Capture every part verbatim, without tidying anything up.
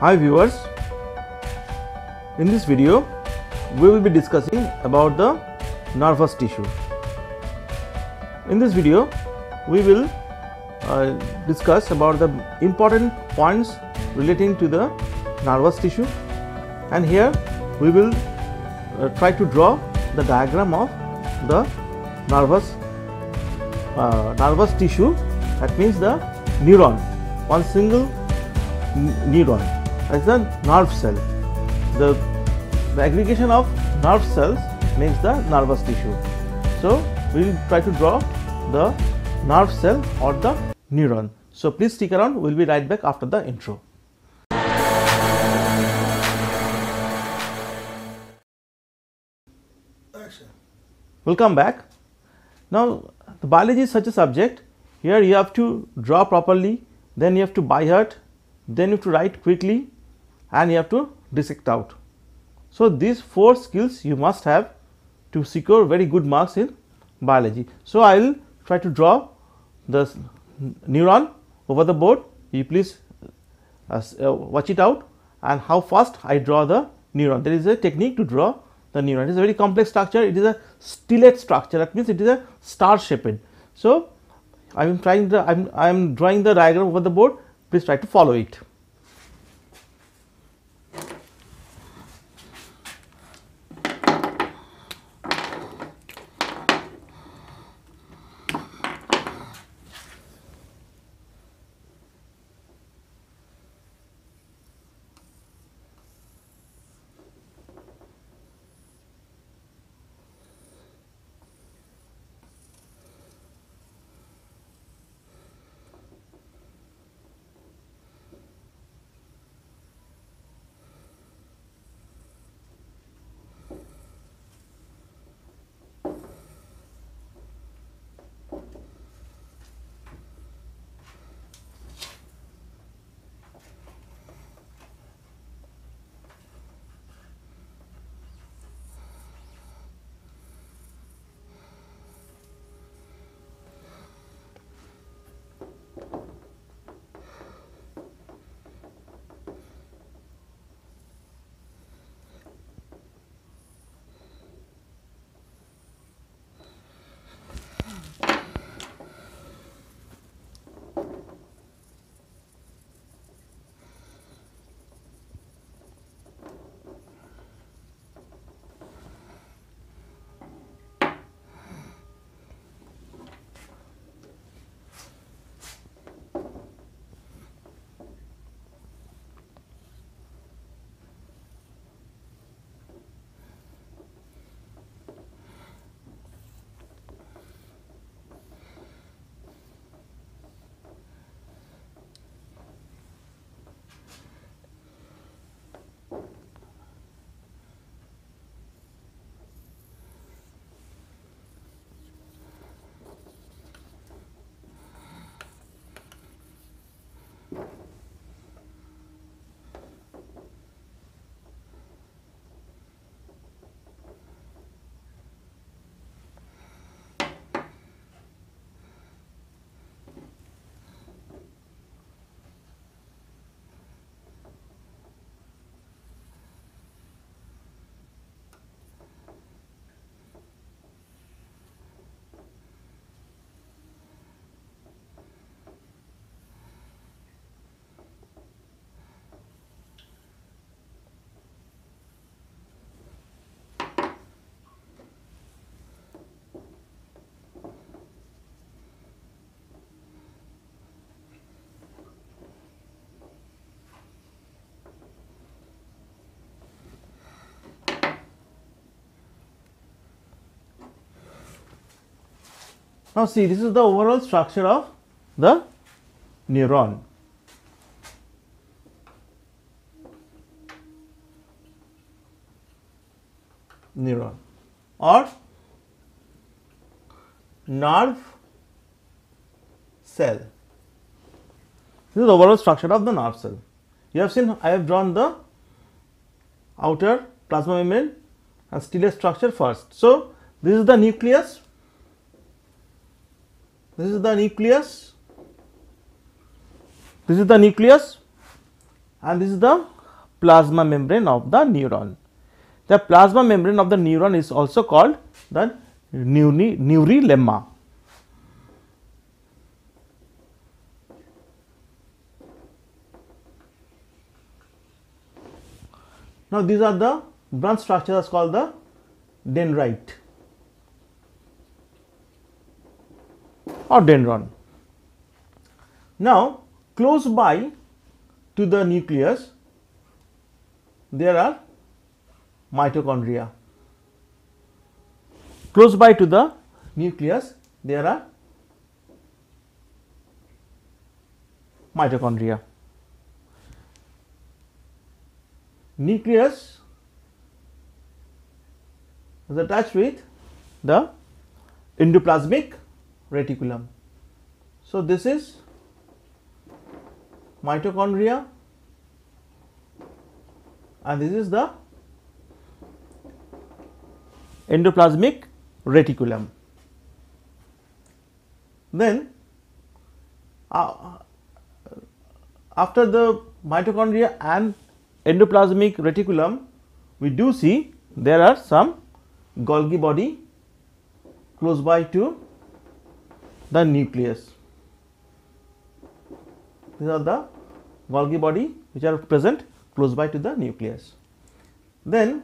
Hi viewers, in this video we will be discussing about the nervous tissue. In this video we will uh, discuss about the important points relating to the nervous tissue, and here we will uh, try to draw the diagram of the nervous uh, nervous tissue, that means the neuron, one single neuron as the nerve cell. The, the aggregation of nerve cells makes the nervous tissue. So we will try to draw the nerve cell or the neuron. So please stick around, we will be right back after the intro. Welcome back. Now the biology is such a subject, here you have to draw properly, then you have to by heart, then you have to write quickly, and you have to dissect out. So these four skills you must have to secure very good marks in biology. So I will try to draw the neuron over the board. You please uh, uh, watch it out, and how fast I draw the neuron. There is a technique to draw the neuron. It is a very complex structure. It is a stellate structure, that means it is a star shaped. So I am trying the I am I am drawing the diagram over the board. Please try to follow it. Now see, this is the overall structure of the neuron. Neuron or nerve cell. This is the overall structure of the nerve cell. You have seen I have drawn the outer plasma membrane and stellate structure first. So this is the nucleus. This is the nucleus, this is the nucleus, and this is the plasma membrane of the neuron. The plasma membrane of the neuron is also called the neuri, neurilemma. Now, these are the branch structures called the dendrite or dendron. Now, close by to the nucleus, there are mitochondria. Close by to the nucleus, there are mitochondria. Nucleus is attached with the endoplasmic reticulum. So, this is mitochondria and this is the endoplasmic reticulum. Then uh, after the mitochondria and endoplasmic reticulum, we do see there are some Golgi body close by to the nucleus. These are the Golgi body which are present close by to the nucleus. Then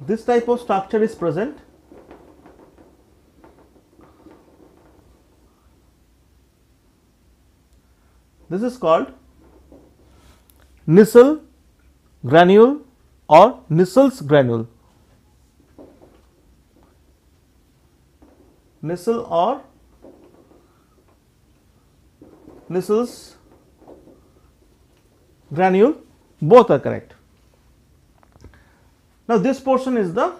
this type of structure is present . This is called Nissl granule or Nissl granule. Nissl or Nissl granule, both are correct. Now, this portion is the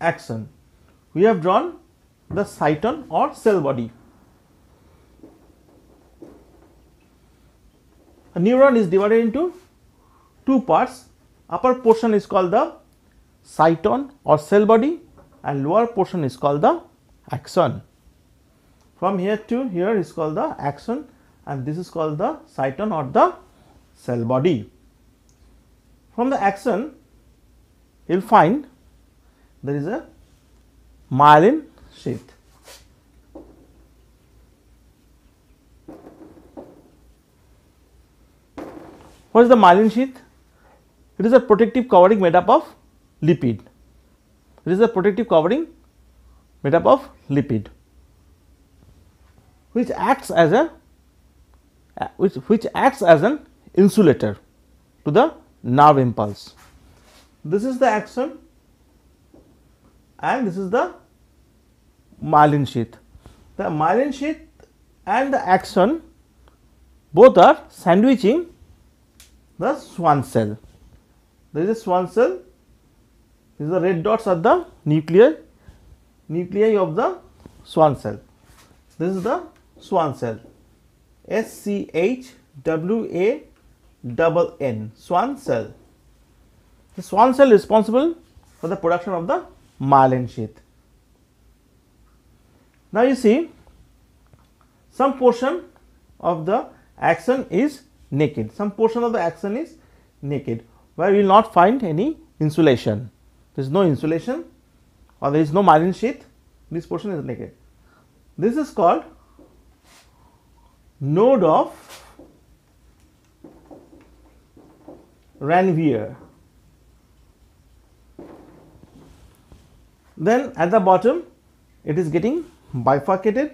axon. We have drawn the cyton or cell body. A neuron is divided into two parts. Upper portion is called the cyton or cell body and lower portion is called the axon. From here to here is called the axon and this is called the cyton or the cell body. From the axon, you will find there is a myelin sheath. What is the myelin sheath? It is a protective covering made up of lipid. It is a protective covering made up of lipid, which acts as a which which acts as an insulator to the nerve impulse. This is the axon and this is the myelin sheath. The myelin sheath and the axon both are sandwiching the Schwann cell. There is a Schwann cell. These are the red dots are the nuclei, nuclei of the Schwann cell. This is the Schwann cell. S C H W A double N, Schwann cell. The Schwann cell is responsible for the production of the myelin sheath. Now, you see some portion of the axon is naked, some portion of the axon is naked, where you will not find any insulation. There is no insulation or there is no myelin sheath, this portion is naked. This is called Node of Ranvier. Then at the bottom it is getting bifurcated.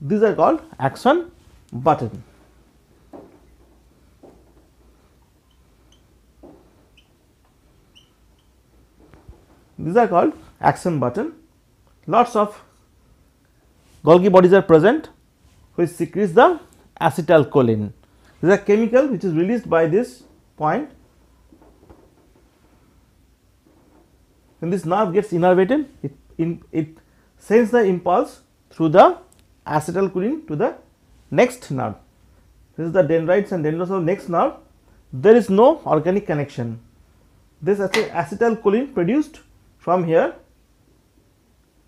These are called axon button. These are called axon button. Lots of Golgi bodies are present which secretes the acetylcholine. This is a chemical which is released by this point. When this nerve gets innervated, it, in, it sends the impulse through the acetylcholine to the next nerve. This is the dendrites and dendrons of next nerve. There is no organic connection. This acetylcholine produced from here,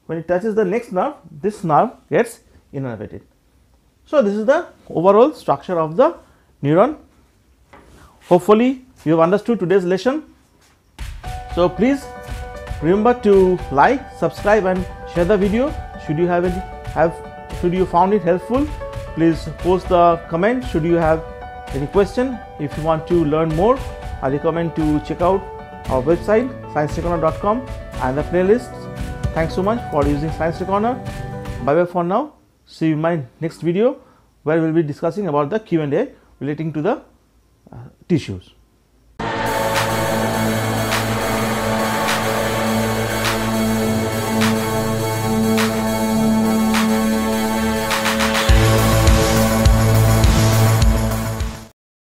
when it touches the next nerve, this nerve gets innervated. So, this is the overall structure of the neuron. Hopefully you have understood today's lesson. So please remember to like, subscribe and share the video. Should you have, have should you found it helpful, please post the comment. Should you have any question, if you want to learn more, I recommend to check out our website science reckoner dot com and the playlists. Thanks so much for using Science Reckoner. Bye bye for now. See you in my next video, where we will be discussing about the Q and A relating to the uh, tissues.